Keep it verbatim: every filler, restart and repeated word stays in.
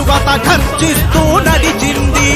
యువత ఖర్చిస్తూ నడిచింది.